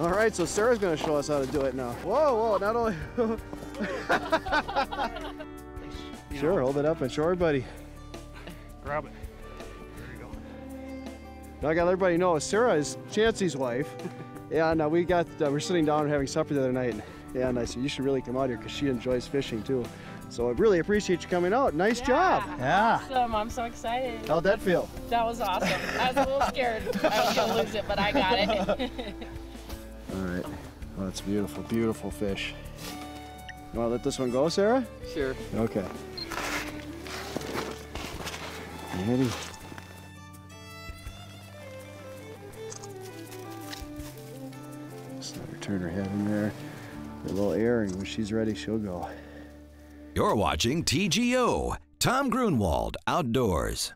All right, so Sarah's gonna show us how to do it now. Whoa, whoa, not only. Sure, hold it up and show everybody. Grab it. There you go. Now I gotta let everybody know, Sarah is Chancey's wife. And we're sitting down and having supper the other night. And I said, you should really come out here because she enjoys fishing too. So I really appreciate you coming out. Nice job. Yeah. Awesome. I'm so excited. How'd that feel? That was awesome. I was a little scared I was going to lose it, but I got it. All right. Well, that's beautiful, beautiful fish. You want to let this one go, Sarah? Sure. Okay. Ready? Just let her turn her head in there. A little airing. When she's ready, she'll go. You're watching TGO, Tom Gruenwald Outdoors.